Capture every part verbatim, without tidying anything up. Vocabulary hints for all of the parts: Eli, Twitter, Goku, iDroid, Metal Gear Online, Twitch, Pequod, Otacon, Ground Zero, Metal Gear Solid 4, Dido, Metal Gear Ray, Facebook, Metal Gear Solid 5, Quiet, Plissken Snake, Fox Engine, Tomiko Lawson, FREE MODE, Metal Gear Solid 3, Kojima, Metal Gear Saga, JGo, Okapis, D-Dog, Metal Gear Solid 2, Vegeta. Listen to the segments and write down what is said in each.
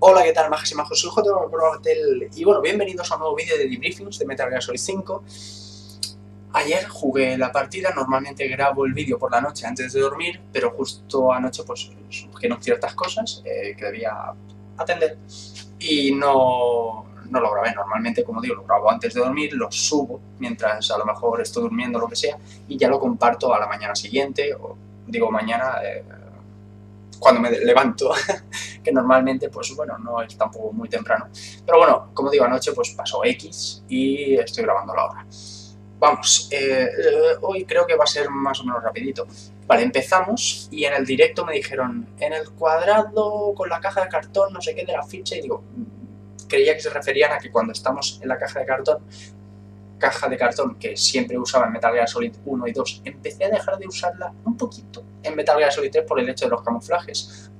Hola, ¿qué tal, majas y majos? Soy JGo y bueno, bienvenidos a un nuevo vídeo de debriefings de Metal Gear Solid cinco. Ayer jugué la partida, normalmente grabo el vídeo por la noche antes de dormir, pero justo anoche pues surgieron ciertas cosas eh, que debía atender y no, no lo grabé. Normalmente, como digo, lo grabo antes de dormir, lo subo mientras a lo mejor estoy durmiendo o lo que sea y ya lo comparto a la mañana siguiente, o digo mañana... Eh, cuando me levanto, que normalmente, pues bueno, no es tampoco muy temprano. Pero bueno, como digo, anoche pues pasó X y estoy grabando la hora. Vamos, eh, eh, hoy creo que va a ser más o menos rapidito. Vale, empezamos y en el directo me dijeron, en el cuadrado con la caja de cartón, no sé qué, de la ficha, y digo, creía que se referían a que cuando estamos en la caja de cartón, caja de cartón que siempre usaba en Metal Gear Solid uno y dos, empecé a dejar de usarla un poquito en Metal Gear Solid tres por el hecho de los camuflajes.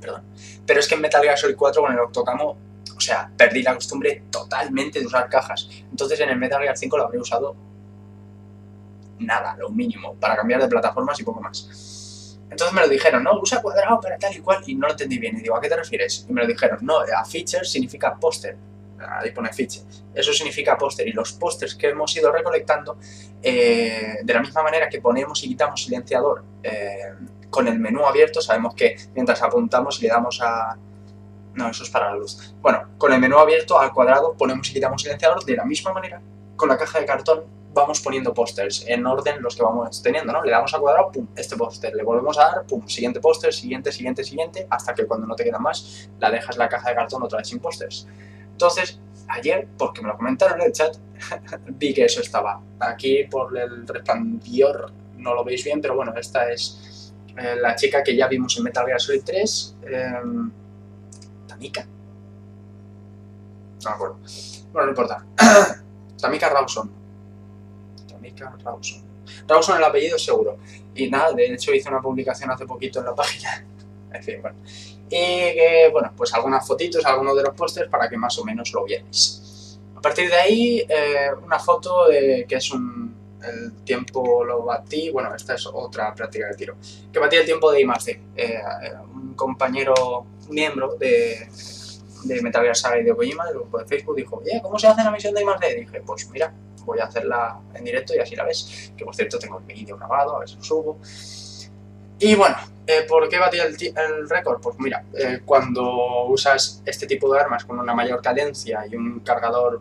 Perdón. Pero es que en Metal Gear Solid cuatro con el octocamo, o sea, perdí la costumbre totalmente de usar cajas. Entonces en el Metal Gear cinco lo habré usado nada, lo mínimo, para cambiar de plataformas y poco más. Entonces me lo dijeron, no, usa cuadrado para tal y cual, y no lo entendí bien. Y digo, ¿a qué te refieres? Y me lo dijeron, no, a feature significa póster. Ahí pone fiche. Eso significa póster. Y los pósters que hemos ido recolectando, eh, de la misma manera que ponemos y quitamos silenciador eh, con el menú abierto, sabemos que mientras apuntamos y le damos a... No, eso es para la luz. Bueno, con el menú abierto al cuadrado ponemos y quitamos silenciador. De la misma manera, con la caja de cartón vamos poniendo pósters en orden los que vamos teniendo, ¿no? Le damos al cuadrado, pum, este póster. Le volvemos a dar, pum, siguiente póster, siguiente, siguiente, siguiente, hasta que cuando no te quedan más, la dejas la caja de cartón otra vez sin pósters. Entonces, ayer, porque me lo comentaron en el chat, vi que eso estaba. Aquí por el resplandor no lo veis bien, pero bueno, esta es eh, la chica que ya vimos en Metal Gear Solid tres. Eh, Tomiko. No me acuerdo. Bueno, no importa. Tomiko Lawson. Tomiko Lawson. Lawson el apellido seguro. Y nada, de hecho hice una publicación hace poquito en la página. En fin, bueno. Y que, bueno, pues algunas fotitos, algunos de los pósters para que más o menos lo vierais. A partir de ahí, eh, una foto de, que es un... el tiempo lo batí, bueno, esta es otra práctica de tiro, que batí el tiempo de I más D. Eh, un compañero, miembro de, de Metal Gear Saga y de Kojima, del grupo de Facebook, dijo, eh, ¿cómo se hace la misión de I más D? Y dije, pues mira, voy a hacerla en directo y así la ves. Que por cierto tengo el vídeo grabado, a ver si lo subo. Y bueno, eh, ¿por qué batí el, el récord? Pues mira, eh, cuando usas este tipo de armas con una mayor cadencia y un cargador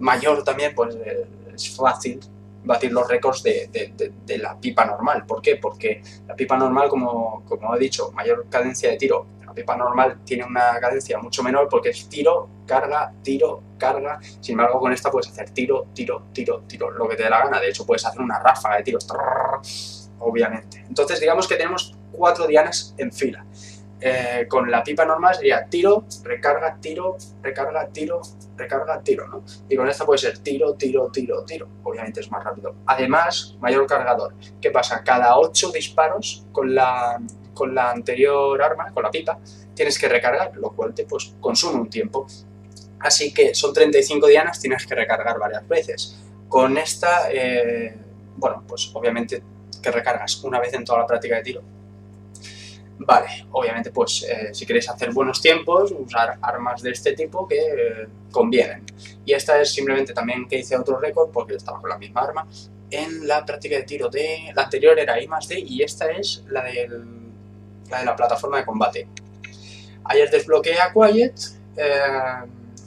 mayor también, pues eh, es fácil batir los récords de, de, de, de la pipa normal. ¿Por qué? Porque la pipa normal, como, como he dicho, mayor cadencia de tiro. La pipa normal tiene una cadencia mucho menor porque es tiro, carga, tiro, carga. Sin embargo, con esta puedes hacer tiro, tiro, tiro, tiro, lo que te dé la gana. De hecho, puedes hacer una ráfaga de tiros. Obviamente. Entonces digamos que tenemos cuatro dianas en fila. Eh, con la pipa normal sería tiro, recarga, tiro, recarga, tiro, recarga, tiro, ¿no? Y con esta puede ser tiro, tiro, tiro, tiro. Obviamente es más rápido. Además, mayor cargador. ¿Qué pasa? Cada ocho disparos con la, con la anterior arma, con la pipa, tienes que recargar, lo cual te pues, consume un tiempo. Así que son treinta y cinco dianas, tienes que recargar varias veces. Con esta, eh, bueno, pues obviamente... que recargas una vez en toda la práctica de tiro. Vale, obviamente pues eh, si queréis hacer buenos tiempos, usar armas de este tipo que eh, convienen. Y esta es simplemente también que hice otro récord porque estaba con la misma arma en la práctica de tiro de... La anterior era I más D y esta es la, del, la de la plataforma de combate. Ayer desbloqueé a Quiet, eh,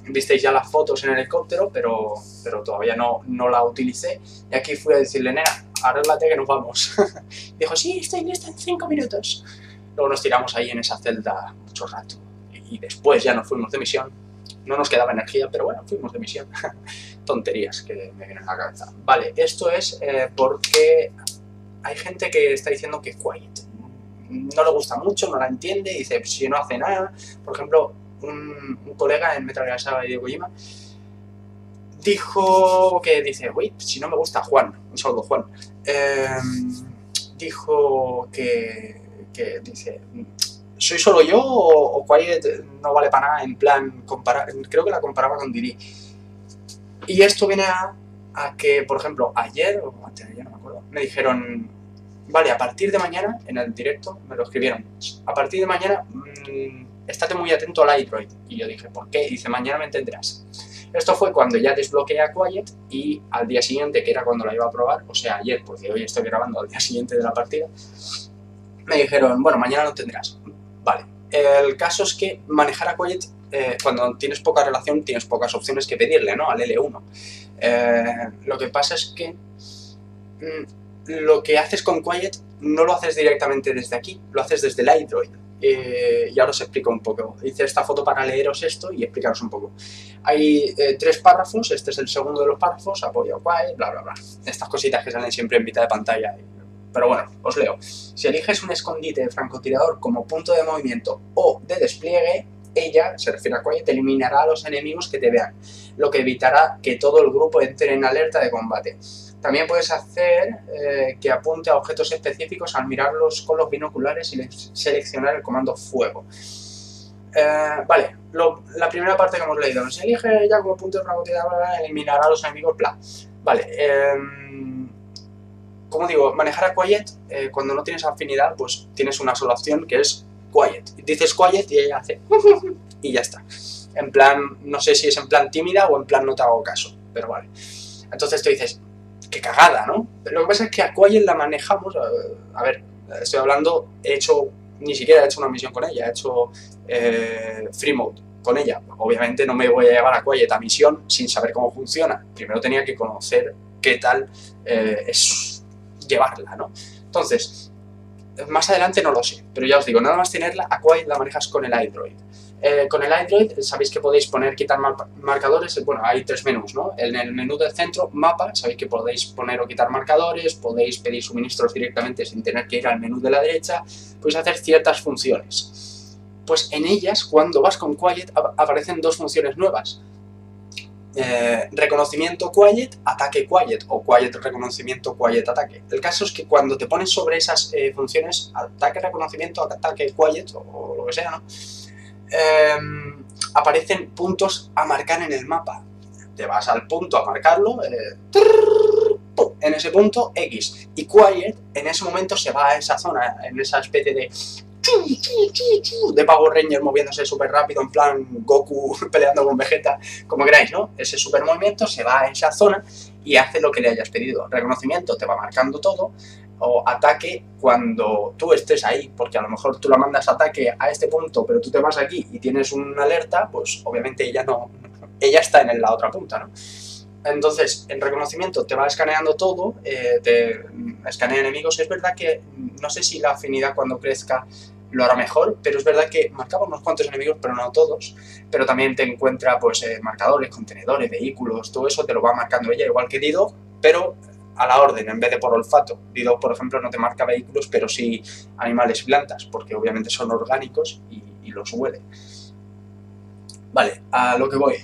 visteis ya las fotos en el helicóptero, pero, pero todavía no, no la utilicé. Y aquí fui a decirle, nena, arréglate que nos vamos. Dijo, sí, estoy lista en cinco minutos. Luego nos tiramos ahí en esa celda mucho rato. Y después ya nos fuimos de misión. No nos quedaba energía, pero bueno, fuimos de misión. Tonterías que me vienen a la cabeza. Vale, esto es eh, porque hay gente que está diciendo que Quiet no le gusta mucho, no la entiende, dice, si no hace nada. Por ejemplo, un, un colega en Metal Gear Saga y de Kojima dijo que dice, uy, si no me gusta Juan, un saludo Juan, eh, dijo que, que dice, ¿soy solo yo o, o Quiet no vale para nada? En plan, comparar, creo que la comparaba con Dido. Y esto viene a, a que, por ejemplo, ayer, o antes de ayer, no me acuerdo, me dijeron, vale, a partir de mañana, en el directo me lo escribieron, a partir de mañana mmm, estate muy atento al iDroid. Y yo dije, ¿por qué? Y dice, mañana me entenderás. Esto fue cuando ya desbloqueé a Quiet y al día siguiente, que era cuando la iba a probar, o sea, ayer, porque hoy estoy grabando al día siguiente de la partida, me dijeron, bueno, mañana lo tendrás. Vale, el caso es que manejar a Quiet, eh, cuando tienes poca relación, tienes pocas opciones que pedirle, ¿no? Al L uno. Eh, lo que pasa es que mm, lo que haces con Quiet no lo haces directamente desde aquí, lo haces desde el iDroid. Eh, y ahora os explico un poco. Hice esta foto para leeros esto y explicaros un poco. Hay eh, tres párrafos, este es el segundo de los párrafos, apoyo Quiet, bla bla bla. Estas cositas que salen siempre en mitad de pantalla. Pero bueno, os leo. Si eliges un escondite de francotirador como punto de movimiento o de despliegue, ella, se refiere a Quiet, eliminará a los enemigos que te vean, lo que evitará que todo el grupo entre en alerta de combate. También puedes hacer eh, que apunte a objetos específicos al mirarlos con los binoculares y seleccionar el comando fuego. Eh, vale, lo, la primera parte que hemos leído. Si elige ella como punto de francotirador, eliminará a los enemigos, bla. Vale, eh, como digo, manejar a Quiet, eh, cuando no tienes afinidad, pues tienes una sola opción que es Quiet. Dices Quiet y ella hace y ya está. En plan, no sé si es en plan tímida o en plan no te hago caso, pero vale. Entonces tú dices... Qué cagada, ¿no? Lo que pasa es que a Quiet la manejamos, a ver, estoy hablando, he hecho, ni siquiera he hecho una misión con ella, he hecho eh, free mode con ella. Obviamente no me voy a llevar a Quiet a misión sin saber cómo funciona. Primero tenía que conocer qué tal eh, es llevarla, ¿no? Entonces, más adelante no lo sé, pero ya os digo, nada más tenerla, a Quiet la manejas con el iDroid. Eh, con el iDroid sabéis que podéis poner, quitar marcadores, bueno, hay tres menús, ¿no? En el menú del centro, mapa, sabéis que podéis poner o quitar marcadores, podéis pedir suministros directamente sin tener que ir al menú de la derecha, podéis hacer ciertas funciones. Pues en ellas, cuando vas con Quiet, ap aparecen dos funciones nuevas. Eh, reconocimiento Quiet, ataque Quiet, o Quiet reconocimiento, Quiet ataque. El caso es que cuando te pones sobre esas eh, funciones, ataque reconocimiento, ataque Quiet, o, o lo que sea, ¿no? Eh, aparecen puntos a marcar en el mapa. Te vas al punto a marcarlo, eh, trrr, pum, en ese punto X, y Quiet en ese momento se va a esa zona, en esa especie de chu, chu, chu, chu, de Power Ranger moviéndose súper rápido, en plan Goku peleando con Vegeta, como queráis, ¿no? Ese super movimiento se va a esa zona y hace lo que le hayas pedido. Reconocimiento te va marcando todo, o ataque cuando tú estés ahí, porque a lo mejor tú la mandas ataque a este punto, pero tú te vas aquí y tienes una alerta, pues obviamente ella no, ella está en la otra punta, ¿no? Entonces, en reconocimiento te va escaneando todo, eh, te escanea enemigos. Es verdad que no sé si la afinidad cuando crezca lo hará mejor, pero es verdad que marcaba unos cuantos enemigos, pero no todos. Pero también te encuentra pues eh, marcadores, contenedores, vehículos, todo eso te lo va marcando ella, igual que Dido, pero a la orden, en vez de por olfato. Dido, por ejemplo, no te marca vehículos, pero sí animales y plantas, porque obviamente son orgánicos y, y los huele. Vale, a lo que voy.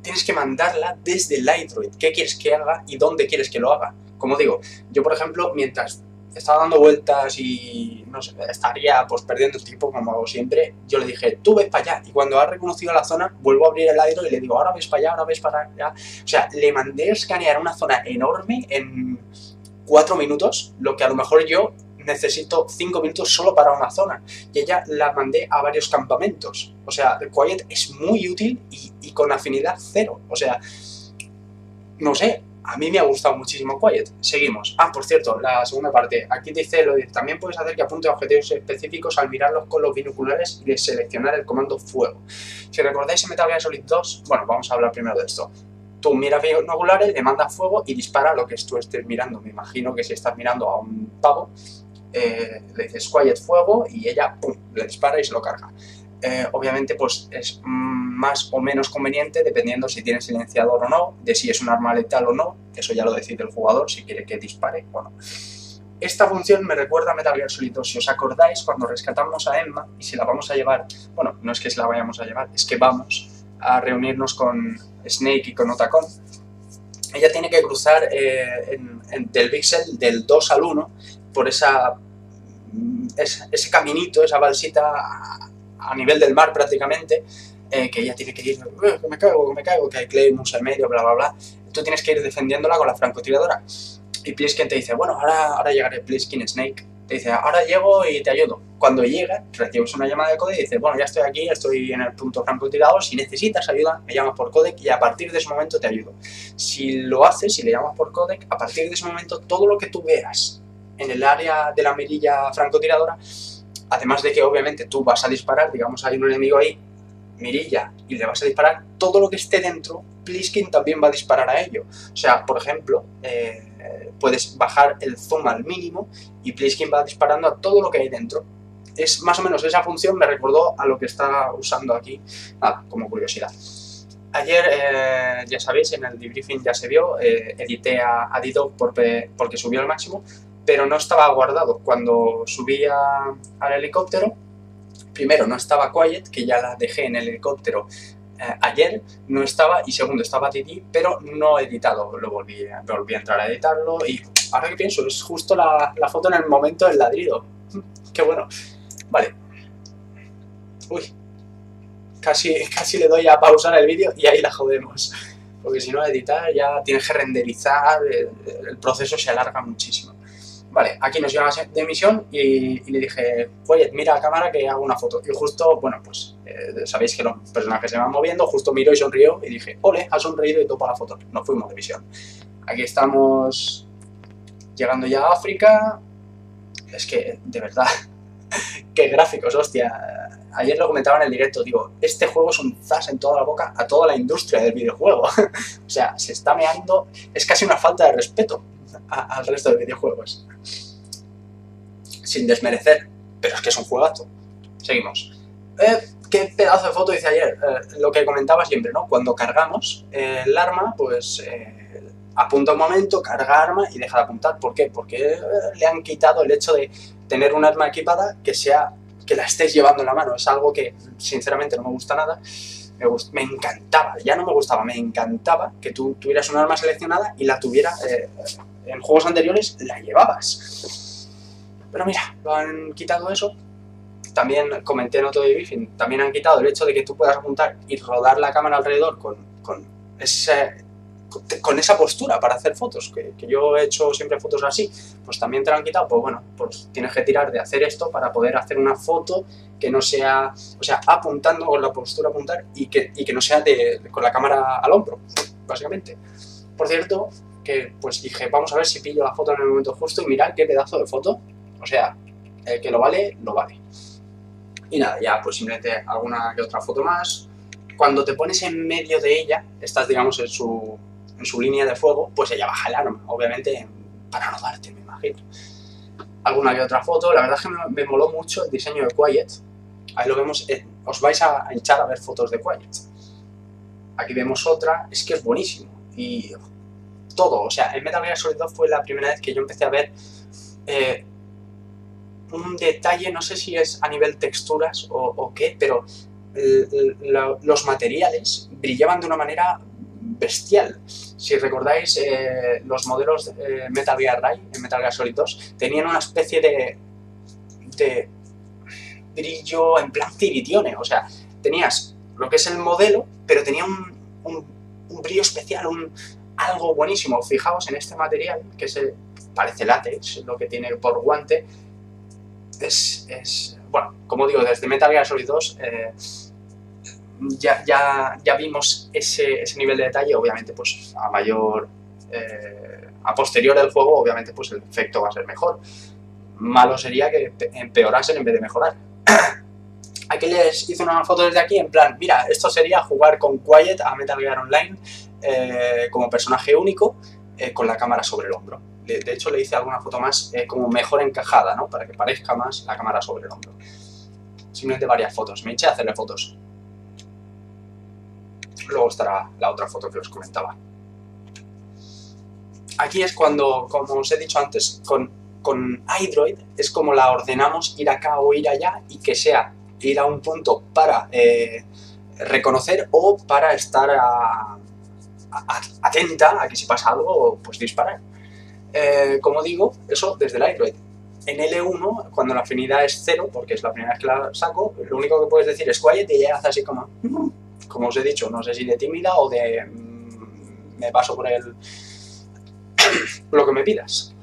Tienes que mandarla desde el iDroid. ¿Qué quieres que haga y dónde quieres que lo haga? Como digo, yo, por ejemplo, mientras estaba dando vueltas y no sé, estaría pues perdiendo el tiempo como hago siempre, yo le dije, tú ves para allá, y cuando ha reconocido la zona, vuelvo a abrir el iDroid y le digo, ahora ves para allá, ahora ves para allá. O sea, le mandé a escanear una zona enorme en cuatro minutos, lo que a lo mejor yo necesito cinco minutos solo para una zona, y ella la mandé a varios campamentos. O sea, Quiet es muy útil y, y con afinidad cero. O sea, no sé, a mí me ha gustado muchísimo Quiet. Seguimos. Ah, por cierto, la segunda parte. Aquí dice lo de, también puedes hacer que apunte a objetivos específicos al mirarlos con los binoculares y seleccionar el comando fuego. Si recordáis en Metal Gear Solid dos, bueno, vamos a hablar primero de esto. Tú miras binoculares, le mandas fuego y dispara lo que tú estés mirando. Me imagino que si estás mirando a un pavo, eh, le dices Quiet fuego y ella, pum, le dispara y se lo carga. Eh, obviamente pues es más o menos conveniente dependiendo si tiene silenciador o no, de si es un arma letal o no, eso ya lo decide el jugador si quiere que dispare o no. Esta función me recuerda a Metal Gear Solid dos, si os acordáis cuando rescatamos a Emma y se la vamos a llevar, bueno, no es que se la vayamos a llevar, es que vamos a reunirnos con Snake y con Otacon. Ella tiene que cruzar eh, en, en, del pixel del dos al uno por esa, esa, ese caminito, esa balsita a nivel del mar prácticamente, eh, que ella tiene que ir, eh, que me caigo, que me caigo, que hay Claymores en medio, bla, bla, bla. Tú tienes que ir defendiéndola con la francotiradora. y Plissken te dice, bueno, ahora, ahora llegaré, Plissken Snake. Te dice, ahora llego y te ayudo. Cuando llega, recibes una llamada de codec y dices, bueno, ya estoy aquí, estoy en el punto gran retirado, si necesitas ayuda, me llamas por codec y a partir de ese momento te ayudo. Si lo haces, si le llamas por codec, a partir de ese momento todo lo que tú veas en el área de la mirilla francotiradora, además de que obviamente tú vas a disparar, digamos hay un enemigo ahí, mirilla, y le vas a disparar, todo lo que esté dentro, Plissken también va a disparar a ello. O sea, por ejemplo, eh, puedes bajar el zoom al mínimo y Plissken va disparando a todo lo que hay dentro. Es más o menos esa función, me recordó a lo que está usando aquí, ah, como curiosidad. Ayer, eh, ya sabéis, en el debriefing ya se vio, eh, edité a, a D-Dog por, porque subió al máximo, pero no estaba guardado. Cuando subí a, al helicóptero, primero no estaba Quiet, que ya la dejé en el helicóptero eh, ayer, no estaba, y segundo estaba Didi, pero no editado, lo volví, volví a entrar a editarlo, y ahora que pienso, es justo la, la foto en el momento del ladrido. Qué bueno. Vale. Uy. Casi, casi le doy a pausar el vídeo y ahí la jodemos. Porque si no, editar ya tienes que renderizar, el, el proceso se alarga muchísimo. Vale, aquí nos llevan de misión y, y le dije, oye, mira a cámara que hago una foto. Y justo, bueno, pues eh, sabéis que los personajes se van moviendo, justo miró y sonrió y dije, ole, ha sonreído y topa la foto. Nos fuimos de misión. Aquí estamos llegando ya a África. Es que, de verdad... ¡Qué gráficos, hostia! Ayer lo comentaba en el directo, digo, este juego es un zas en toda la boca a toda la industria del videojuego. O sea, se está meando, es casi una falta de respeto al resto de videojuegos. Sin desmerecer, pero es que es un juegazo. Seguimos. Eh, ¡Qué pedazo de foto hice ayer! Eh, lo que comentaba siempre, ¿no? Cuando cargamos eh, el arma, pues... Eh, apunta un momento, carga arma y deja de apuntar. ¿Por qué? Porque le han quitado el hecho de tener un arma equipada que sea que la estés llevando en la mano. Es algo que sinceramente no me gusta nada. Me, gust me encantaba, ya no me gustaba, me encantaba que tú tuvieras un arma seleccionada y la tuviera eh, en juegos anteriores la llevabas. Pero mira, lo han quitado eso. También comenté en otro debriefing, también han quitado el hecho de que tú puedas apuntar y rodar la cámara alrededor con, con ese... con esa postura para hacer fotos, que, que yo he hecho siempre fotos así, pues también te lo han quitado, pues bueno, pues tienes que tirar de hacer esto para poder hacer una foto que no sea, o sea, apuntando con la postura apuntar y que, y que no sea de, con la cámara al hombro, básicamente. Por cierto, que pues dije, vamos a ver si pillo la foto en el momento justo y mirad qué pedazo de foto, o sea, el que lo vale, lo vale. Y nada, ya pues simplemente alguna que otra foto más. Cuando te pones en medio de ella, estás digamos en su en su línea de fuego, pues ella baja el arma, obviamente para no darte, me imagino. Alguna que otra foto, la verdad es que me, me moló mucho el diseño de Quiet, ahí lo vemos, eh, os vais a hinchar a ver fotos de Quiet. Aquí vemos otra, es que es buenísimo, y todo, o sea, en Metal Gear Solid dos fue la primera vez que yo empecé a ver eh, un detalle, no sé si es a nivel texturas o, o qué, pero la, los materiales brillaban de una manera bestial. Si recordáis, eh, los modelos de eh, Metal Gear Ray, en Metal Gear Solid dos, tenían una especie de, de brillo en plan ciritione, o sea, tenías lo que es el modelo, pero tenía un, un, un brillo especial, un, algo buenísimo. Fijaos en este material, que se parece látex, lo que tiene por guante, es, es bueno, como digo, desde Metal Gear Solid dos... Eh, Ya, ya, ya vimos ese, ese nivel de detalle, obviamente pues a mayor, eh, a posterior del juego, obviamente pues el efecto va a ser mejor. Malo sería que empeorasen en vez de mejorar. Aquí les hice una foto desde aquí en plan, mira, esto sería jugar con Quiet a Metal Gear Online eh, como personaje único eh, con la cámara sobre el hombro. De, de hecho le hice alguna foto más eh, como mejor encajada, ¿no? Para que parezca más la cámara sobre el hombro. Simplemente varias fotos, me eché a hacerle fotos. Luego estará la otra foto que os comentaba. Aquí es cuando, como os he dicho antes, con, con iDroid es como la ordenamos ir acá o ir allá y que sea ir a un punto para eh, reconocer o para estar a, a, atenta a que si pasa algo, pues disparar. Eh, como digo, eso desde el iDroid. En L uno, cuando la afinidad es cero, porque es la primera vez que la saco, lo único que puedes decir es Quiet y ya hace así como... Como os he dicho, no sé si de tímida o de... Mmm, me paso por el... lo que me pidas.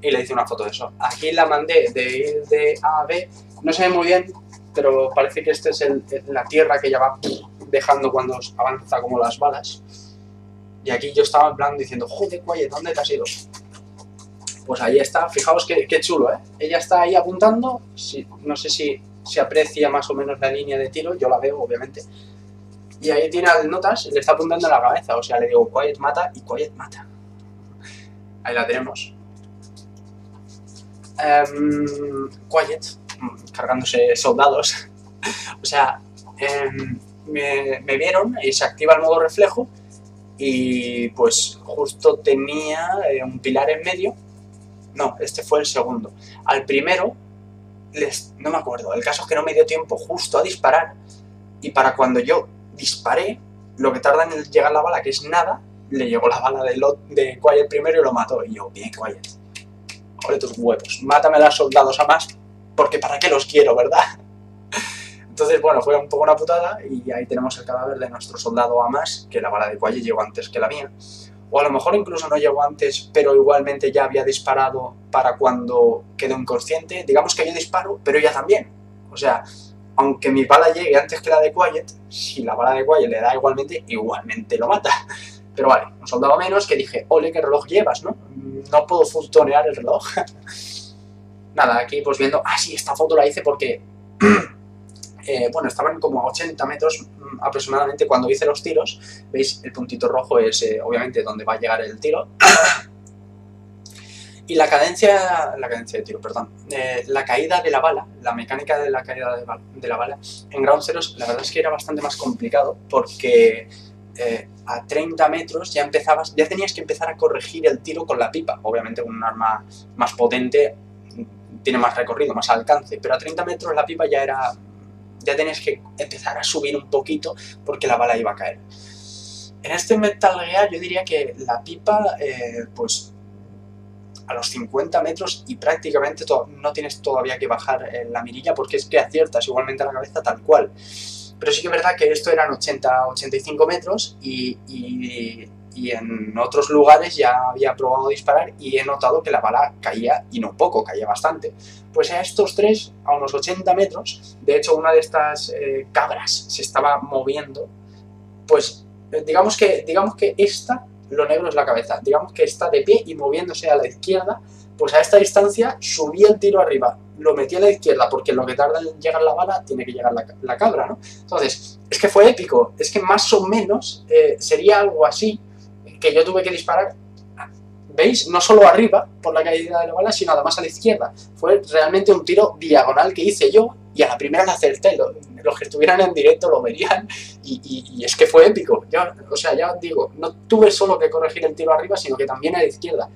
Y le hice una foto de eso. Aquí la mandé de ir de A a B, no se ve muy bien, pero parece que este es el, la tierra que ella va dejando cuando avanza como las balas. Y aquí yo estaba en plan diciendo, joder, Quiet, ¿dónde te has ido? Pues ahí está, fijaos qué, qué chulo, ¿eh? Ella está ahí apuntando, sí, no sé si se aprecia más o menos la línea de tiro, yo la veo, obviamente. Y ahí tiene las notas, le está apuntando a la cabeza, o sea, le digo, Quiet mata y Quiet mata. Ahí la tenemos. Um, Quiet, cargándose soldados. O sea, um, me, me vieron y se activa el modo reflejo y pues justo tenía un pilar en medio. No, este fue el segundo. Al primero, les, no me acuerdo, el caso es que no me dio tiempo justo a disparar, y para cuando yo disparé, lo que tarda en llegar la bala, que es nada, le llegó la bala de, lo, de Quiet primero y lo mató. Y yo, bien Quiet, ole tus huevos, mátame a los soldados a más, porque para qué los quiero, ¿verdad? Entonces, bueno, fue un poco una putada, y ahí tenemos el cadáver de nuestro soldado a más, que la bala de Quiet llegó antes que la mía. O a lo mejor incluso no llegó antes, pero igualmente ya había disparado para cuando quedó inconsciente. Digamos que yo disparo, pero ella también. O sea, aunque mi bala llegue antes que la de Quiet, si la bala de Quiet le da igualmente, igualmente lo mata. Pero vale, un soldado menos que dije, ole, qué reloj llevas, ¿no? No puedo futonear el reloj. Nada, aquí pues viendo... Ah, sí, esta foto la hice porque... Eh, bueno, estaban como a ochenta metros aproximadamente cuando hice los tiros. ¿Veis? El puntito rojo es eh, obviamente donde va a llegar el tiro. Y la cadencia... La cadencia de tiro, perdón. Eh, la caída de la bala, la mecánica de la caída de, de la bala, en Ground Zero la verdad es que era bastante más complicado porque eh, a treinta metros ya empezabas, ya tenías que empezar a corregir el tiro con la pipa. Obviamente con un arma más potente tiene más recorrido, más alcance, pero a treinta metros la pipa ya era... ya tenías que empezar a subir un poquito porque la bala iba a caer. En este Metal Gear yo diría que la pipa, eh, pues a los cincuenta metros y prácticamente no tienes todavía que bajar eh, la mirilla porque es que aciertas igualmente a la cabeza tal cual. Pero sí que es verdad que esto eran ochenta a ochenta y cinco metros y, y, y en otros lugares ya había probado disparar y he notado que la bala caía, y no poco, caía bastante. Pues a estos tres, a unos ochenta metros, de hecho una de estas eh, cabras se estaba moviendo, pues digamos que, digamos que esta, lo negro es la cabeza, digamos que está de pie y moviéndose a la izquierda, pues a esta distancia subí el tiro arriba, lo metí a la izquierda, porque lo que tarda en llegar la bala tiene que llegar la, la cabra, ¿no? Entonces, es que fue épico, es que más o menos eh, sería algo así, que yo tuve que disparar, ¿veis? No solo arriba, por la caída de la bala, sino además a la izquierda. Fue realmente un tiro diagonal que hice yo, y a la primera la acerté. Los que estuvieran en directo lo verían, y, y, y es que fue épico. Yo, o sea, ya os digo, no tuve solo que corregir el tiro arriba, sino que también a la izquierda.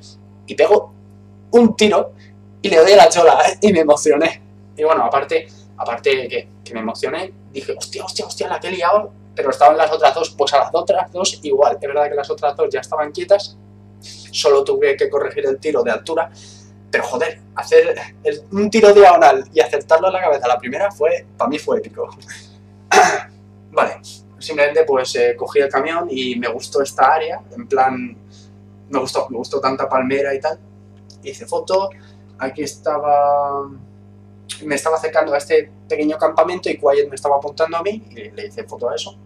Y pego un tiro, y le doy a la chola, ¿eh? Y me emocioné. Y bueno, aparte, aparte que, que me emocioné, dije, hostia, hostia, hostia, la que he liado. Pero estaban las otras dos, pues a las otras dos igual. Es verdad que las otras dos ya estaban quietas, solo tuve que corregir el tiro de altura, pero joder, hacer el, un tiro diagonal y acertarlo en la cabeza la primera fue, para mí fue épico. Vale, simplemente pues eh, cogí el camión y me gustó esta área, en plan, me gustó, me gustó tanta palmera y tal. Hice foto, aquí estaba... me estaba acercando a este pequeño campamento y Quiet me estaba apuntando a mí y le hice foto a eso.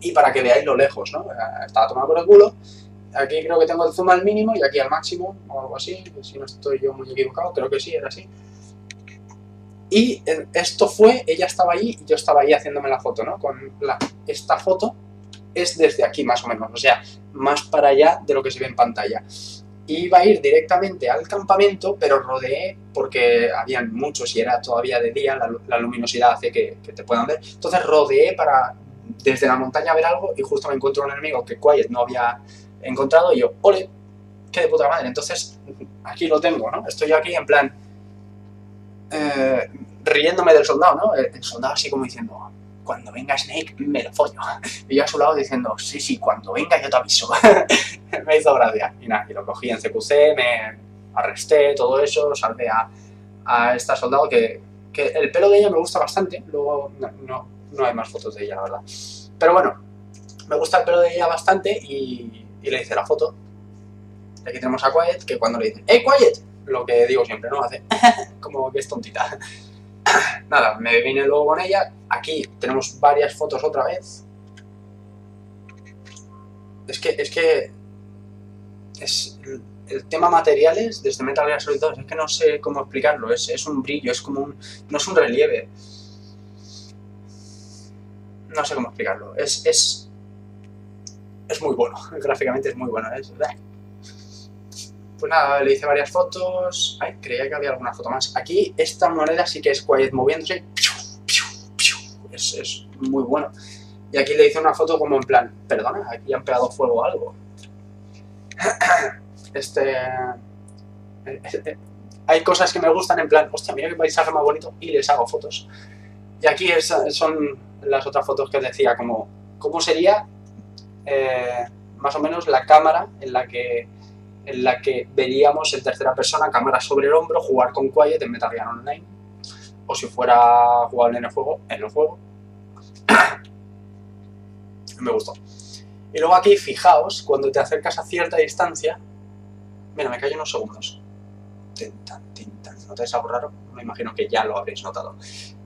Y para que veáis lo lejos, ¿no? Estaba tomado por el culo. Aquí creo que tengo el zoom al mínimo y aquí al máximo o algo así, si no estoy yo muy equivocado, creo que sí, era así. Y esto fue, ella estaba ahí y yo estaba ahí haciéndome la foto, ¿no? Con la, esta foto es desde aquí más o menos, o sea, más para allá de lo que se ve en pantalla. Iba a ir directamente al campamento, pero rodeé porque habían muchos y era todavía de día, la, la luminosidad hace que, que te puedan ver. Entonces rodeé para desde la montaña ver algo y justo me encuentro un enemigo que Quiet no había encontrado y yo, ole, qué de puta madre. Entonces aquí lo tengo, ¿no? Estoy aquí en plan eh, riéndome del soldado, ¿no? El, el soldado así como diciendo, cuando venga Snake me lo follo. Y yo a su lado diciendo, sí, sí, cuando venga yo te aviso. Me hizo gracia. Y nada, y lo cogí en C Q C, me arresté, todo eso, salvé a, a esta soldado que, que el pelo de ella me gusta bastante. Luego no, no, no hay más fotos de ella, la verdad. Pero bueno, me gusta el pelo de ella bastante y, y le hice la foto. Aquí tenemos a Quiet, que cuando le dicen ¡Hey, Quiet! Lo que digo siempre, ¿no? Hace como que es tontita. Nada, me vine luego con ella. Aquí tenemos varias fotos otra vez. Es que, es que... Es... El tema materiales desde Metal Gear Solid dos, es que no sé cómo explicarlo, es, es un brillo, es como un... no es un relieve. No sé cómo explicarlo, es... es, es muy bueno, gráficamente es muy bueno. Es, pues nada, le hice varias fotos... Ay, creía que había alguna foto más. Aquí, esta moneda sí que es Quiet moviéndose. Es, es muy bueno. Y aquí le hice una foto como en plan, perdona, aquí han pegado fuego a algo. Este... Hay cosas que me gustan en plan, hostia, mira qué paisaje más bonito, y les hago fotos. Y aquí es, son las otras fotos que os decía, como cómo sería eh, más o menos la cámara en la que en la que veríamos en tercera persona, cámara sobre el hombro, jugar con Quiet en Metal Gear Online, o si fuera jugable en el juego, en el juego. Me gustó. Y luego aquí, fijaos, cuando te acercas a cierta distancia... Mira, me callo unos segundos. Tintan, tintan. ¿No te es algo raro? Me imagino que ya lo habréis notado.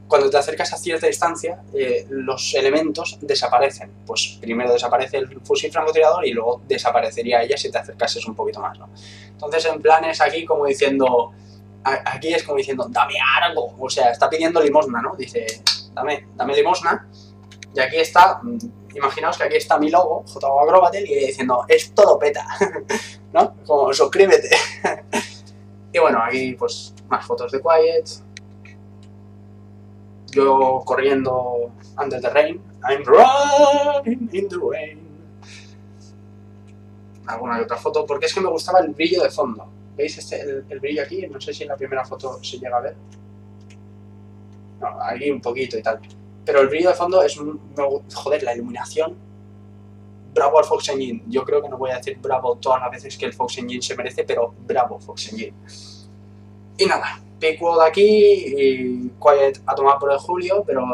Cuando te acercas a cierta distancia, eh, los elementos desaparecen. Pues primero desaparece el fusil francotirador y luego desaparecería ella si te acercases un poquito más, ¿no? Entonces, en plan, es aquí como diciendo... A, aquí es como diciendo, dame algo. O sea, está pidiendo limosna, ¿no? Dice, dame, dame limosna. Y aquí está... Imaginaos que aquí está mi logo, J O Acrobatel, y diciendo, esto lo peta, ¿no? Como, suscríbete. Y bueno, aquí pues más fotos de Quiet. Yo corriendo under the rain. I'm running in the rain. Alguna y otra foto, porque es que me gustaba el brillo de fondo. ¿Veis este, el, el brillo aquí? No sé si en la primera foto se llega a ver. No, aquí un poquito y tal. Pero el brillo de fondo es un... Joder, la iluminación. Bravo al Fox Engine. Yo creo que no voy a decir bravo todas las veces que el Fox Engine se merece, pero bravo Fox Engine. Y nada, Pequod aquí y Quiet a tomar por el Julio, pero...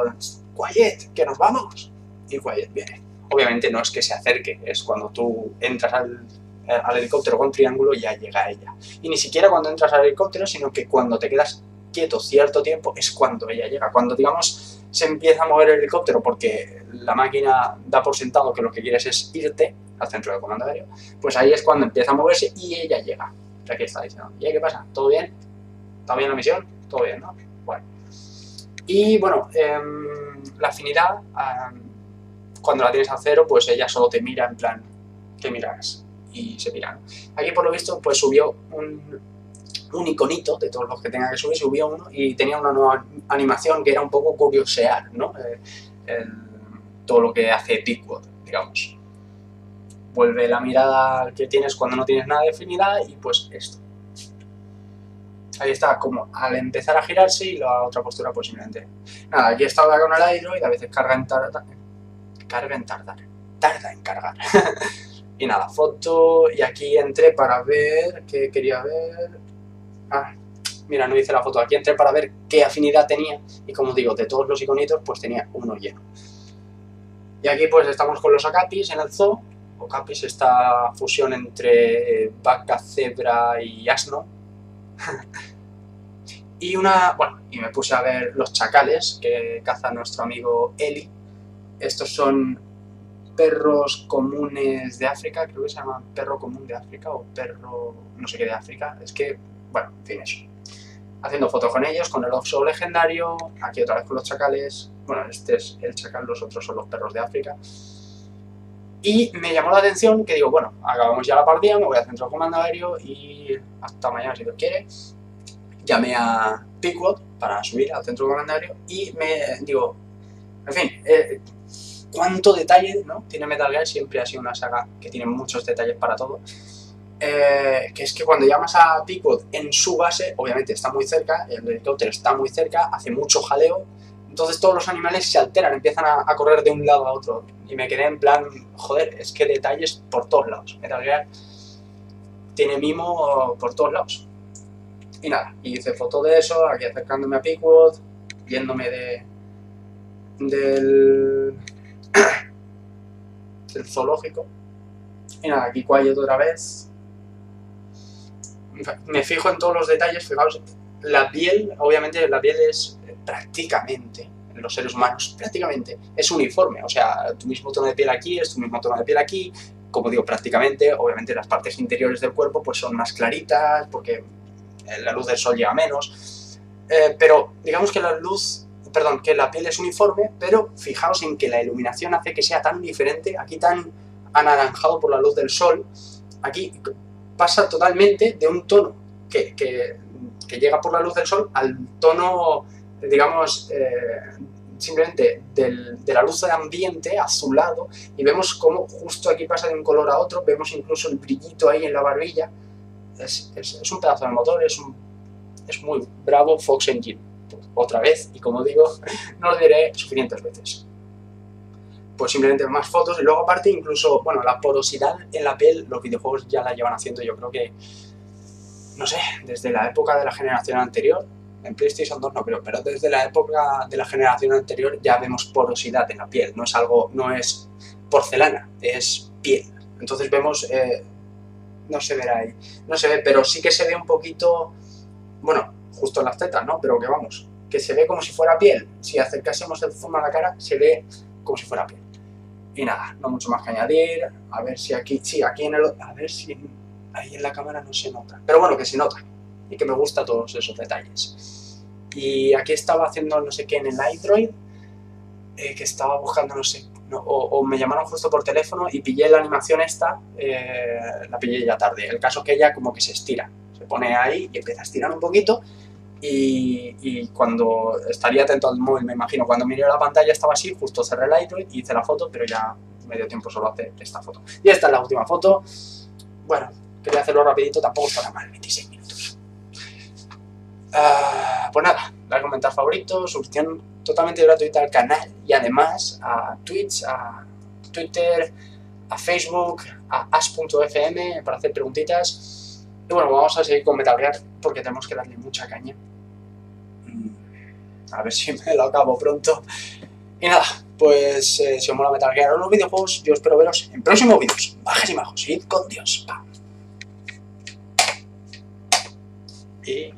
Quiet, que nos vamos. Y Quiet viene. Obviamente no es que se acerque, es cuando tú entras al, al helicóptero con triángulo ya llega ella. Y ni siquiera cuando entras al helicóptero, sino que cuando te quedas quieto cierto tiempo es cuando ella llega. Cuando, digamos... se empieza a mover el helicóptero porque la máquina da por sentado que lo que quieres es irte al centro de comando aéreo, pues ahí es cuando empieza a moverse y ella llega. O sea, aquí está diciendo, ¿y qué pasa? ¿Todo bien? ¿Está bien la misión? ¿Todo bien, no? Bueno. Y bueno, eh, la afinidad, eh, cuando la tienes a cero, pues ella solo te mira en plan, ¿qué miras? Y se mira, ¿no? Aquí por lo visto, pues subió un... un iconito de todos los que tenga que subir, subió uno y tenía una nueva animación que era un poco curiosear, ¿no? Eh, el, todo lo que hace Pequod, digamos. Vuelve la mirada que tienes cuando no tienes nada definida y pues esto. Ahí está, como al empezar a girarse y la otra postura posiblemente. Nada, aquí está ahora con el aire y a veces carga en tardar. Carga en tardar. Tarda en cargar. Y nada, foto y aquí entré para ver qué quería ver... Ah, mira, no hice la foto. Aquí entré para ver qué afinidad tenía y como digo, de todos los iconitos, pues tenía uno lleno. Y aquí pues estamos con los Okapis en el zoo. Okapis, esta fusión entre vaca, cebra y asno. Y una... bueno, y me puse a ver los chacales que caza nuestro amigo Eli. Estos son perros comunes de África, creo que se llaman perro común de África o perro... no sé qué de África, es que... Bueno, en fin, eso. Haciendo fotos con ellos, con el oso legendario, aquí otra vez con los chacales. Bueno, este es el chacal, los otros son los perros de África. Y me llamó la atención que digo, bueno, acabamos ya la partida, me voy al centro de comando aéreo y hasta mañana si Dios quiere. Llamé a Pequod para subir al centro de comando aéreo y me digo, en fin, eh, cuánto detalle, ¿no? Tiene Metal Gear, siempre ha sido una saga que tiene muchos detalles para todo. Eh, que es que cuando llamas a Pequod en su base, obviamente está muy cerca, el helicóptero está muy cerca, hace mucho jaleo, entonces todos los animales se alteran, empiezan a, a correr de un lado a otro, y me quedé en plan, joder, es que detalles por todos lados, Metal Gear tiene mimo por todos lados. Y nada, hice foto de eso, aquí acercándome a Pequod, yéndome de del, del zoológico, y nada, aquí Quiet otra vez. me fijo en todos los detalles, fijaos, la piel, obviamente la piel es prácticamente, en los seres humanos, prácticamente, es uniforme, o sea, tu mismo tono de piel aquí, es tu mismo tono de piel aquí, como digo, prácticamente, obviamente las partes interiores del cuerpo pues son más claritas, porque la luz del sol llega menos, eh, pero digamos que la luz, perdón, que la piel es uniforme, pero fijaos en que la iluminación hace que sea tan diferente, aquí tan anaranjado por la luz del sol, aquí pasa totalmente de un tono que, que, que llega por la luz del sol al tono, digamos, eh, simplemente del, de la luz del ambiente azulado, y vemos cómo justo aquí pasa de un color a otro, vemos incluso el brillito ahí en la barbilla, es, es, es un pedazo de motor, es, un, es muy bravo Fox Engine, otra vez, y como digo, no lo diré suficientes veces. Pues simplemente más fotos, y luego aparte incluso, bueno, la porosidad en la piel, los videojuegos ya la llevan haciendo, yo creo que, no sé, desde la época de la generación anterior, en PlayStation dos no creo, pero desde la época de la generación anterior ya vemos porosidad en la piel, no es algo, no es porcelana, es piel, entonces vemos, eh, no se verá ahí, no se ve, pero sí que se ve un poquito, bueno, justo en las tetas, ¿no? Pero que vamos, que se ve como si fuera piel, si acercásemos el zoom a la cara, se ve como si fuera piel. Y nada, no mucho más que añadir, a ver si aquí, sí, aquí en el, a ver si ahí en la cámara no se nota, pero bueno, que se nota, y que me gusta todos esos detalles. Y aquí estaba haciendo no sé qué en el iDroid, eh, que estaba buscando, no sé, no, o, o me llamaron justo por teléfono y pillé la animación esta, eh, la pillé ya tarde, el caso que ella como que se estira, se pone ahí y empieza a estirar un poquito, Y, y cuando estaría atento al móvil, me imagino, cuando miré la pantalla estaba así, justo cerré el iDroid y hice la foto, pero ya me dio tiempo solo a hacer esta foto. Y esta es la última foto. Bueno, quería hacerlo rapidito, tampoco estará mal, veintiséis minutos. Uh, pues nada, like, comentar favoritos, suscripción totalmente gratuita al canal y además a Twitch, a Twitter, a Facebook, a as punto f m para hacer preguntitas. Y bueno, vamos a seguir con Metal Gear porque tenemos que darle mucha caña. A ver si me lo acabo pronto. Y nada, pues eh, si os mola Metal Gear o los videojuegos, yo espero veros en próximos vídeos. Bajes y majos, id con Dios. Pa. Y...